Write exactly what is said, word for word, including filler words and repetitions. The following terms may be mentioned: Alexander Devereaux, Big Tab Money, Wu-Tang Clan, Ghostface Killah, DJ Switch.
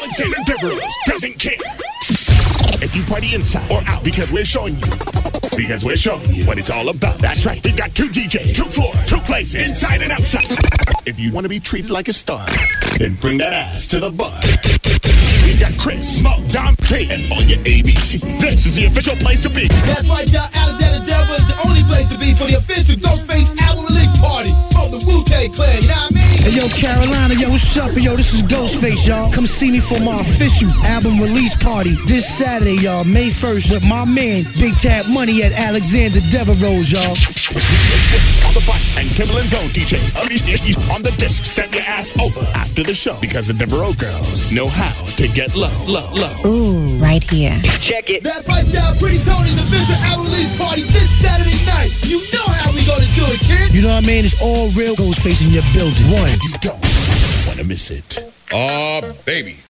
Alexander Devereaux doesn't care if you party inside or out, because we're showing you, because we're showing you what it's all about. That's right. They've got two D Js, two floors, two places, inside and outside. If you want to be treated like a star, then bring that ass to the bar. We've got Chris, Mo, Dom, K, and all your A B C. This is the official place to be. That's right, y'all. Alexander Devereaux is the only place to be for the official Ghostface album release party from the Wu-Tang Clan. You know what I mean? Hey, yo, Carolina, yo, what's up? Yo, this is Ghostface, y'all. Come see me for my official album release party this Saturday, y'all, May first, with my man, Big Tab Money at Alexander Devereaux, y'all. With D J Switch on the front and Timberland's own D J on the disc. Step your ass over after the show, because the Devereaux girls know how to get low, low, low. Ooh, right here. Check it. That's right, y'all. Pretty Tony's official album release party this Saturday night. You know how we gonna do it, kid. You know what I mean? It's all real Ghostface in your building. One, you don't want to miss it. Aw, uh, baby.